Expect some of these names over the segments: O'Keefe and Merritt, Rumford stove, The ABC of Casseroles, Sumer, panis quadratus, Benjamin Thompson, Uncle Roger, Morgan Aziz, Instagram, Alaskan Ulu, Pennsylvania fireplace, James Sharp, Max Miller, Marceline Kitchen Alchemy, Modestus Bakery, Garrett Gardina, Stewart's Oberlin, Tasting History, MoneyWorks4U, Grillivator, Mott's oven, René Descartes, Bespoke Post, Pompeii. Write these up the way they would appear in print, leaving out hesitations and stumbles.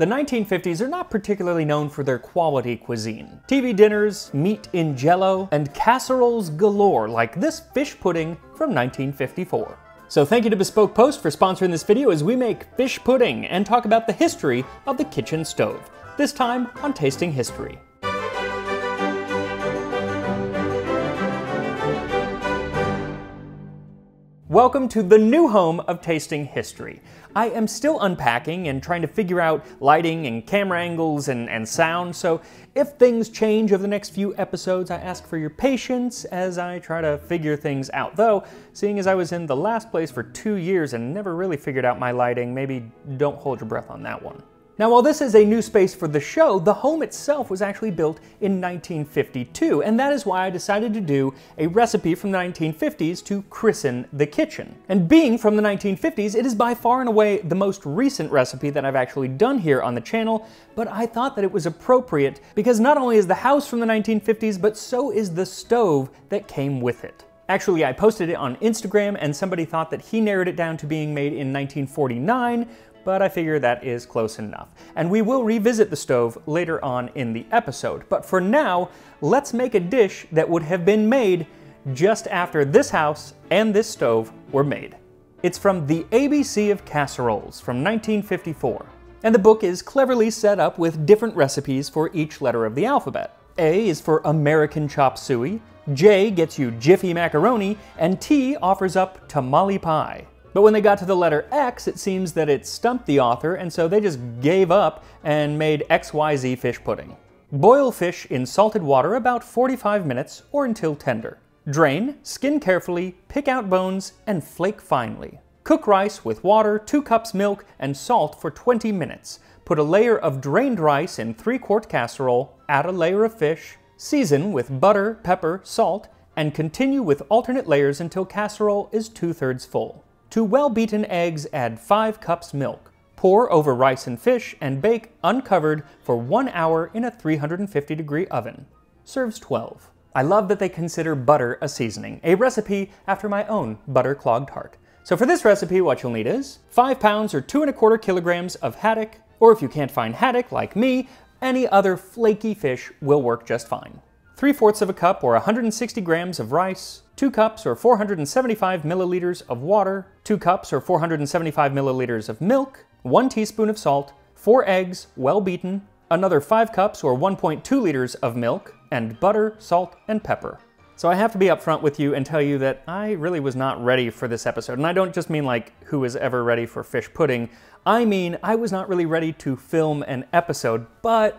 The 1950s are not particularly known for their quality cuisine. TV dinners, meat in jello, and casseroles galore like this fish pudding from 1954. So thank you to Bespoke Post for sponsoring this video as we make fish pudding and talk about the history of the kitchen stove, this time on Tasting History. Welcome to the new home of Tasting History. I am still unpacking and trying to figure out lighting and camera angles and sound, so if things change over the next few episodes, I ask for your patience as I try to figure things out. Though, seeing as I was in the last place for 2 years and never really figured out my lighting, maybe don't hold your breath on that one. Now, while this is a new space for the show, the home itself was actually built in 1952, and that is why I decided to do a recipe from the 1950s to christen the kitchen. And being from the 1950s, it is by far and away the most recent recipe that I've actually done here on the channel, but I thought that it was appropriate because not only is the house from the 1950s, but so is the stove that came with it. Actually, I posted it on Instagram, and somebody thought that he narrowed it down to being made in 1949, but I figure that is close enough. And we will revisit the stove later on in the episode. But for now, let's make a dish that would have been made just after this house and this stove were made. It's from The ABC of Casseroles from 1954. And the book is cleverly set up with different recipes for each letter of the alphabet. A is for American chop suey, J gets you Jiffy macaroni, and T offers up tamale pie. But when they got to the letter X, it seems that it stumped the author, and so they just gave up and made XYZ fish pudding. Boil fish in salted water about 45 minutes or until tender. Drain, skin carefully, pick out bones, and flake finely. Cook rice with water, 2 cups milk, and salt for 20 minutes. Put a layer of drained rice in 3-quart casserole, add a layer of fish, season with butter, pepper, salt, and continue with alternate layers until casserole is 2/3 full. To well-beaten eggs, add 5 cups milk. Pour over rice and fish and bake uncovered for 1 hour in a 350-degree oven. Serves 12. I love that they consider butter a seasoning, a recipe after my own butter-clogged heart. So for this recipe, what you'll need is 5 pounds or 2 1/4 kilograms of haddock, or if you can't find haddock, like me, any other flaky fish will work just fine. 3/4 of a cup or 160 grams of rice, 2 cups or 475 milliliters of water, 2 cups or 475 milliliters of milk, 1 teaspoon of salt, 4 eggs, well beaten, another 5 cups or 1.2 liters of milk, and butter, salt, and pepper. So I have to be upfront with you and tell you that I really was not ready for this episode. And I don't just mean like who is ever ready for fish pudding. I mean, I was not really ready to film an episode, but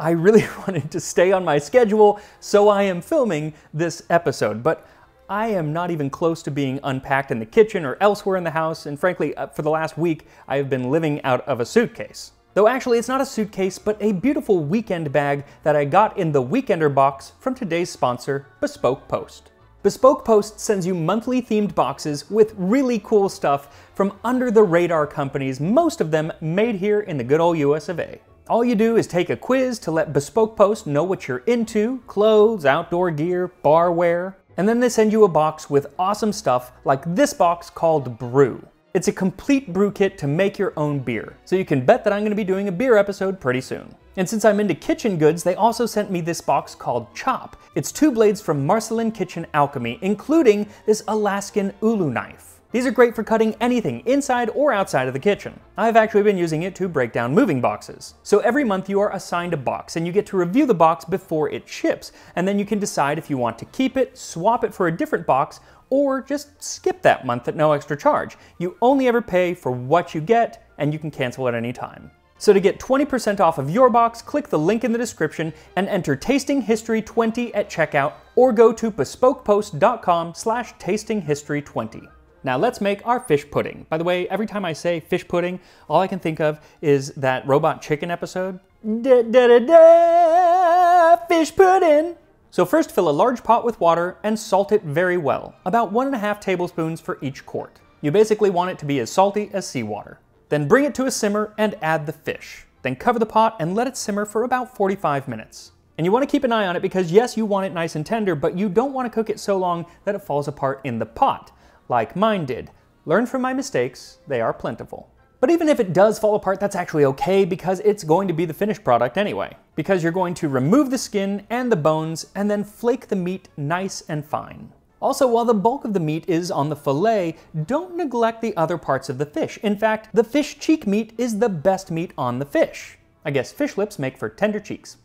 I really wanted to stay on my schedule, so I am filming this episode. But I am not even close to being unpacked in the kitchen or elsewhere in the house, and frankly, for the last week, I have been living out of a suitcase. Though actually, it's not a suitcase, but a beautiful weekend bag that I got in the Weekender box from today's sponsor, Bespoke Post. Bespoke Post sends you monthly themed boxes with really cool stuff from under-the-radar companies, most of them made here in the good old US of A. All you do is take a quiz to let Bespoke Post know what you're into, clothes, outdoor gear, barware, and then they send you a box with awesome stuff like this box called Brew. It's a complete brew kit to make your own beer, so you can bet that I'm going to be doing a beer episode pretty soon. And since I'm into kitchen goods, they also sent me this box called Chop. It's 2 blades from Marceline Kitchen Alchemy, including this Alaskan Ulu knife. These are great for cutting anything inside or outside of the kitchen. I've actually been using it to break down moving boxes. So every month you are assigned a box and you get to review the box before it ships. And then you can decide if you want to keep it, swap it for a different box, or just skip that month at no extra charge. You only ever pay for what you get and you can cancel at any time. So to get 20% off of your box, click the link in the description and enter TastingHistory20 at checkout or go to bespokepost.com/tastinghistory20. Now let's make our fish pudding. By the way, every time I say fish pudding, all I can think of is that Robot Chicken episode. Da, da, da, da, fish pudding! So first fill a large pot with water and salt it very well, about 1 1/2 tablespoons for each quart. You basically want it to be as salty as seawater. Then bring it to a simmer and add the fish. Then cover the pot and let it simmer for about 45 minutes. And you want to keep an eye on it because yes, you want it nice and tender, but you don't want to cook it so long that it falls apart in the pot. Like mine did. Learn from my mistakes, they are plentiful. But even if it does fall apart, that's actually okay because it's going to be the finished product anyway. Because you're going to remove the skin and the bones and then flake the meat nice and fine. Also, while the bulk of the meat is on the fillet, don't neglect the other parts of the fish. In fact, the fish cheek meat is the best meat on the fish. I guess fish lips make for tender cheeks.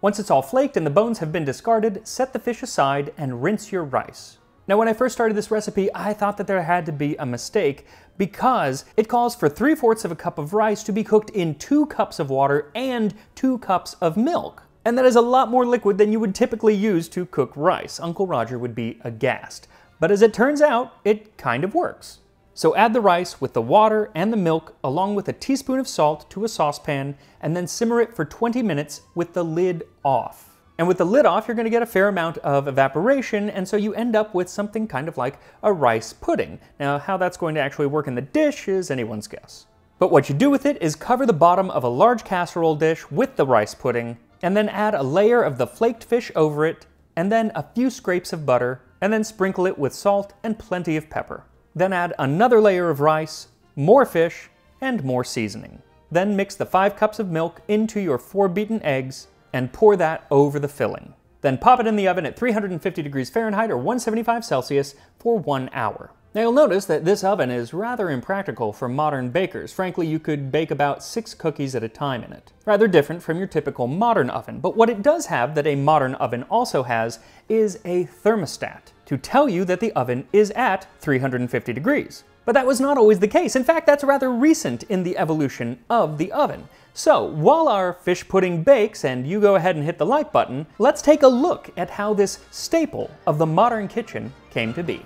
Once it's all flaked and the bones have been discarded, set the fish aside and rinse your rice. Now, when I first started this recipe, I thought that there had to be a mistake because it calls for 3/4 of a cup of rice to be cooked in 2 cups of water and 2 cups of milk. And that is a lot more liquid than you would typically use to cook rice. Uncle Roger would be aghast. But as it turns out, it kind of works. So add the rice with the water and the milk along with a teaspoon of salt to a saucepan and then simmer it for 20 minutes with the lid off. And with the lid off, you're going to get a fair amount of evaporation, and so you end up with something kind of like a rice pudding. Now, how that's going to actually work in the dish is anyone's guess. But what you do with it is cover the bottom of a large casserole dish with the rice pudding, and then add a layer of the flaked fish over it, and then a few scrapes of butter, and then sprinkle it with salt and plenty of pepper. Then add another layer of rice, more fish, and more seasoning. Then mix the 5 cups of milk into your 4 beaten eggs, and pour that over the filling. Then pop it in the oven at 350 degrees Fahrenheit or 175 Celsius for 1 hour. Now you'll notice that this oven is rather impractical for modern bakers. Frankly, you could bake about 6 cookies at a time in it. Rather different from your typical modern oven, but what it does have that a modern oven also has is a thermostat to tell you that the oven is at 350 degrees. But that was not always the case. In fact, that's rather recent in the evolution of the oven. So, while our fish pudding bakes and you go ahead and hit the like button, let's take a look at how this staple of the modern kitchen came to be.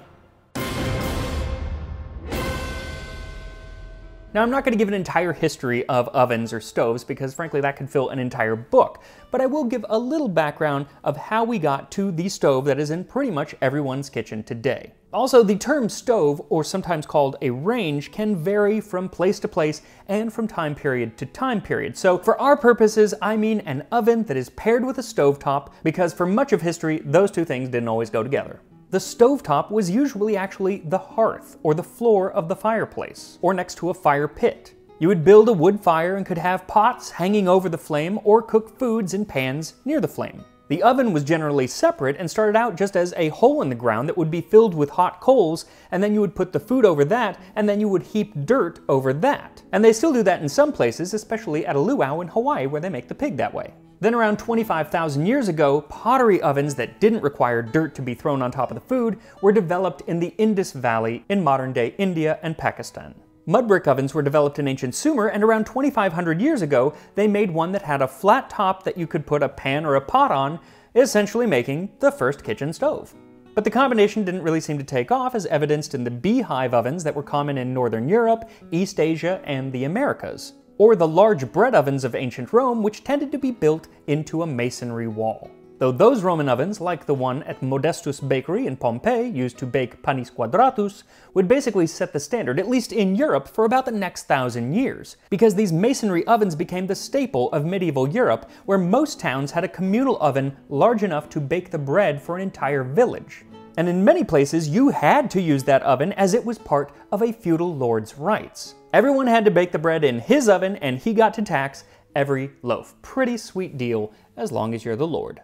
Now, I'm not going to give an entire history of ovens or stoves because, frankly, that could fill an entire book, but I will give a little background of how we got to the stove that is in pretty much everyone's kitchen today. Also, the term stove, or sometimes called a range, can vary from place to place and from time period to time period. So, for our purposes, I mean an oven that is paired with a stovetop because, for much of history, those two things didn't always go together. The stovetop was usually actually the hearth, or the floor of the fireplace, or next to a fire pit. You would build a wood fire and could have pots hanging over the flame, or cook foods in pans near the flame. The oven was generally separate and started out just as a hole in the ground that would be filled with hot coals, and then you would put the food over that, and then you would heap dirt over that. And they still do that in some places, especially at a luau in Hawaii where they make the pig that way. Then around 25,000 years ago, pottery ovens that didn't require dirt to be thrown on top of the food were developed in the Indus Valley in modern-day India and Pakistan. Mud brick ovens were developed in ancient Sumer, and around 2,500 years ago, they made one that had a flat top that you could put a pan or a pot on, essentially making the first kitchen stove. But the combination didn't really seem to take off, as evidenced in the beehive ovens that were common in Northern Europe, East Asia, and the Americas, or the large bread ovens of ancient Rome, which tended to be built into a masonry wall. Though those Roman ovens, like the one at Modestus Bakery in Pompeii, used to bake panis quadratus, would basically set the standard, at least in Europe, for about the next 1,000 years, because these masonry ovens became the staple of medieval Europe, where most towns had a communal oven large enough to bake the bread for an entire village. And in many places, you had to use that oven as it was part of a feudal lord's rights. Everyone had to bake the bread in his oven, and he got to tax every loaf. Pretty sweet deal, as long as you're the lord.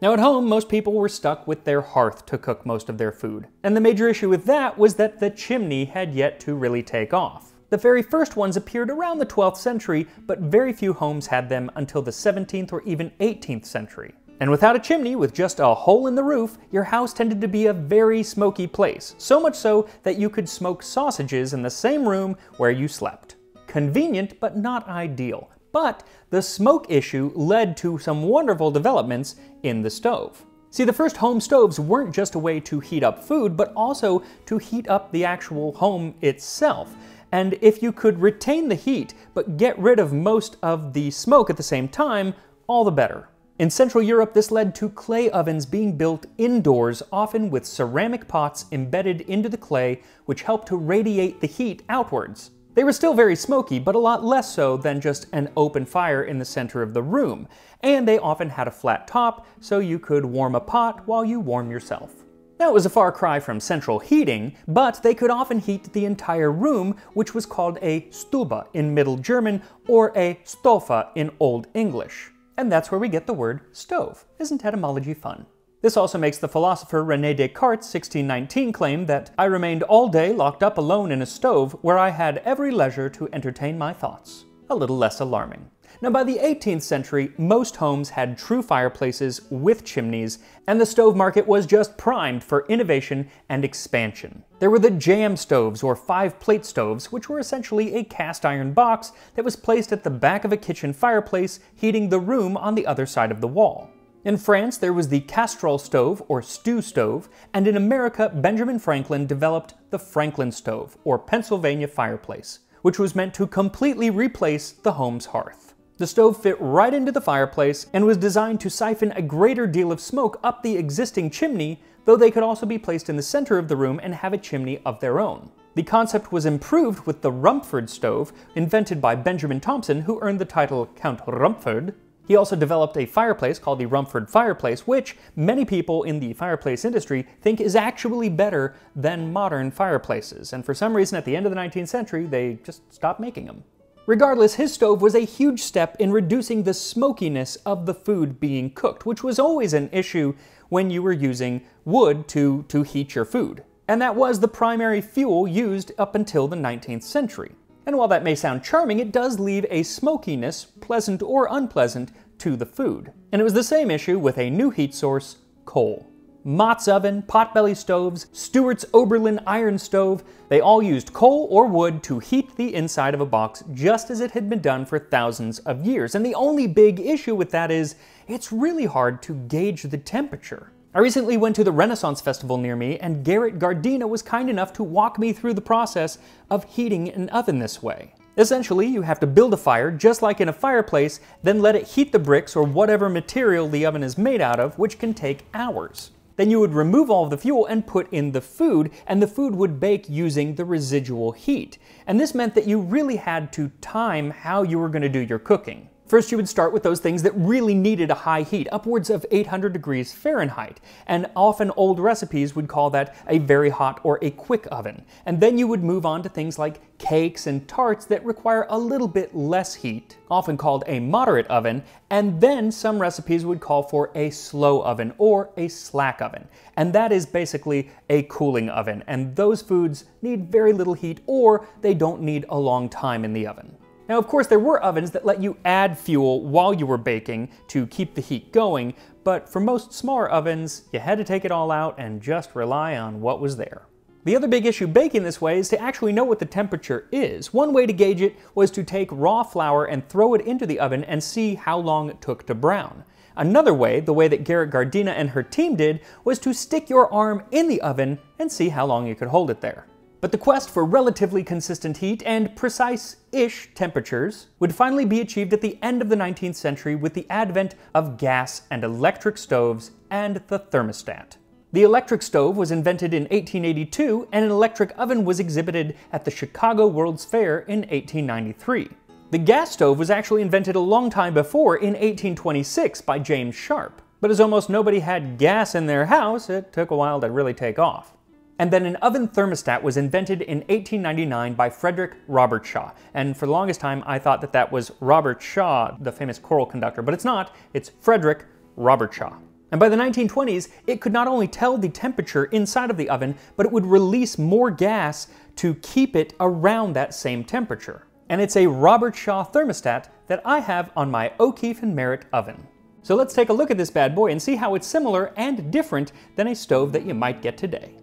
Now at home, most people were stuck with their hearth to cook most of their food. And the major issue with that was that the chimney had yet to really take off. The very first ones appeared around the 12th century, but very few homes had them until the 17th or even 18th century. And without a chimney, with just a hole in the roof, your house tended to be a very smoky place, so much so that you could smoke sausages in the same room where you slept. Convenient, but not ideal. But the smoke issue led to some wonderful developments in the stove. See, the first home stoves weren't just a way to heat up food, but also to heat up the actual home itself. And if you could retain the heat, but get rid of most of the smoke at the same time, all the better. In Central Europe, this led to clay ovens being built indoors, often with ceramic pots embedded into the clay, which helped to radiate the heat outwards. They were still very smoky, but a lot less so than just an open fire in the center of the room, and they often had a flat top, so you could warm a pot while you warm yourself. Now, it was a far cry from central heating, but they could often heat the entire room, which was called a stuba in Middle German or a stofa in Old English. And that's where we get the word stove. Isn't etymology fun? This also makes the philosopher René Descartes' 1619 claim that I remained all day locked up alone in a stove where I had every leisure to entertain my thoughts. A little less alarming. Now, by the 18th century, most homes had true fireplaces with chimneys, and the stove market was just primed for innovation and expansion. There were the jam stoves, or five-plate stoves, which were essentially a cast iron box that was placed at the back of a kitchen fireplace, heating the room on the other side of the wall. In France, there was the casserole stove, or stew stove, and in America, Benjamin Franklin developed the Franklin stove, or Pennsylvania fireplace, which was meant to completely replace the home's hearth. The stove fit right into the fireplace and was designed to siphon a greater deal of smoke up the existing chimney, though they could also be placed in the center of the room and have a chimney of their own. The concept was improved with the Rumford stove, invented by Benjamin Thompson, who earned the title Count Rumford. He also developed a fireplace called the Rumford fireplace, which many people in the fireplace industry think is actually better than modern fireplaces, and for some reason at the end of the 19th century they just stopped making them. Regardless, his stove was a huge step in reducing the smokiness of the food being cooked, which was always an issue when you were using wood to heat your food. And that was the primary fuel used up until the 19th century. And while that may sound charming, it does leave a smokiness, pleasant or unpleasant, to the food. And it was the same issue with a new heat source, coal. Mott's oven, potbelly stoves, Stewart's Oberlin iron stove, they all used coal or wood to heat the inside of a box just as it had been done for thousands of years. And the only big issue with that is it's really hard to gauge the temperature. I recently went to the Renaissance Festival near me, and Garrett Gardina was kind enough to walk me through the process of heating an oven this way. Essentially, you have to build a fire, just like in a fireplace, then let it heat the bricks or whatever material the oven is made out of, which can take hours. Then you would remove all of the fuel and put in the food, and the food would bake using the residual heat. And this meant that you really had to time how you were going to do your cooking. First, you would start with those things that really needed a high heat, upwards of 800 degrees Fahrenheit, and often old recipes would call that a very hot or a quick oven. And then you would move on to things like cakes and tarts that require a little bit less heat, often called a moderate oven, and then some recipes would call for a slow oven or a slack oven. And that is basically a cooling oven, and those foods need very little heat or they don't need a long time in the oven. Now, of course, there were ovens that let you add fuel while you were baking to keep the heat going, but for most smaller ovens, you had to take it all out and just rely on what was there. The other big issue baking this way is to actually know what the temperature is. One way to gauge it was to take raw flour and throw it into the oven and see how long it took to brown. Another way, the way that Garrett Gardina and her team did, was to stick your arm in the oven and see how long you could hold it there. But the quest for relatively consistent heat and precise-ish temperatures would finally be achieved at the end of the 19th century with the advent of gas and electric stoves and the thermostat. The electric stove was invented in 1882, and an electric oven was exhibited at the Chicago World's Fair in 1893. The gas stove was actually invented a long time before, in 1826, by James Sharp. But as almost nobody had gas in their house, it took a while to really take off. And then an oven thermostat was invented in 1899 by Frederick Robertshaw. And for the longest time, I thought that that was Robert Shaw, the famous choral conductor, but it's not, it's Frederick Robertshaw. And by the 1920s, it could not only tell the temperature inside of the oven, but it would release more gas to keep it around that same temperature. And it's a Robertshaw thermostat that I have on my O'Keefe and Merritt oven. So let's take a look at this bad boy and see how it's similar and different than a stove that you might get today.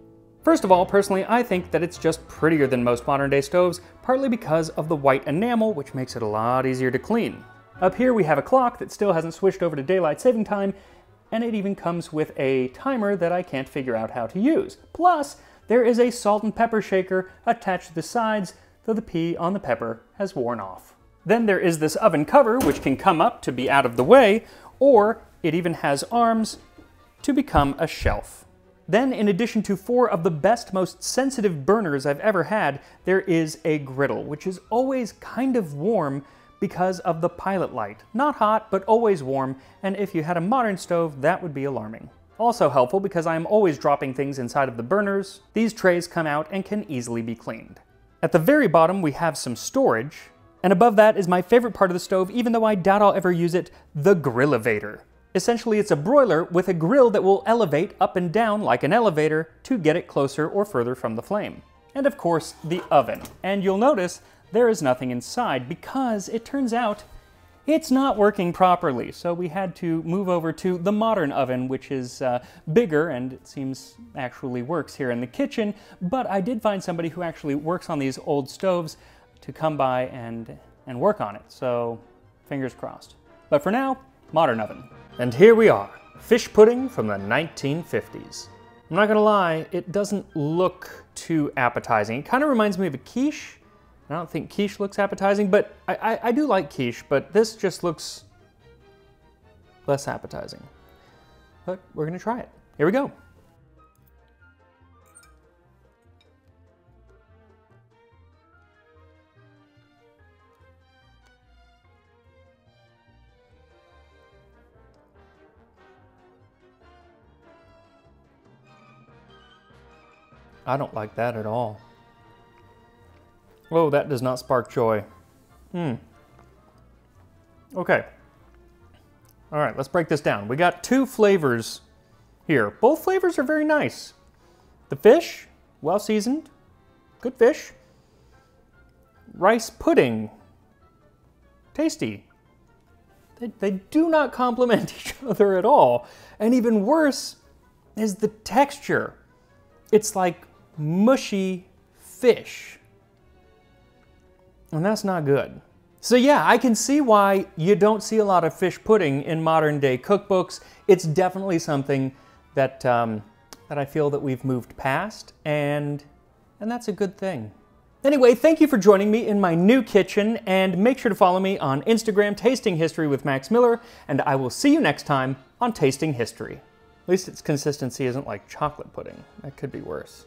First of all, personally, I think that it's just prettier than most modern-day stoves, partly because of the white enamel, which makes it a lot easier to clean. Up here we have a clock that still hasn't switched over to daylight saving time, and it even comes with a timer that I can't figure out how to use. Plus, there is a salt and pepper shaker attached to the sides, though the pea on the pepper has worn off. Then there is this oven cover, which can come up to be out of the way, or it even has arms to become a shelf. Then, in addition to four of the best, most sensitive burners I've ever had, there is a griddle, which is always kind of warm because of the pilot light. Not hot, but always warm, and if you had a modern stove, that would be alarming. Also helpful because I am always dropping things inside of the burners, these trays come out and can easily be cleaned. At the very bottom we have some storage, and above that is my favorite part of the stove, even though I doubt I'll ever use it, the Grillivator. Essentially it's a broiler with a grill that will elevate up and down like an elevator to get it closer or further from the flame. And of course, the oven. And you'll notice there is nothing inside because it turns out it's not working properly, so we had to move over to the modern oven, which is bigger and it seems actually works here in the kitchen, but I did find somebody who actually works on these old stoves to come by and work on it, so fingers crossed. But for now, modern oven. And here we are, fish pudding from the 1950s. I'm not gonna lie, it doesn't look too appetizing. It kind of reminds me of a quiche. I don't think quiche looks appetizing, but I do like quiche, but this just looks less appetizing. But we're gonna try it. Here we go. I don't like that at all. Oh, that does not spark joy. Okay. All right, let's break this down. We got two flavors here. Both flavors are very nice. The fish, well seasoned, good fish. Rice pudding, tasty. They do not complement each other at all. And even worse is the texture. It's like mushy fish. And that's not good. So yeah, I can see why you don't see a lot of fish pudding in modern day cookbooks. It's definitely something that, that I feel that we've moved past, and that's a good thing. Anyway, thank you for joining me in my new kitchen, and make sure to follow me on Instagram, Tasting History with Max Miller, and I will see you next time on Tasting History. At least its consistency isn't like chocolate pudding. That could be worse.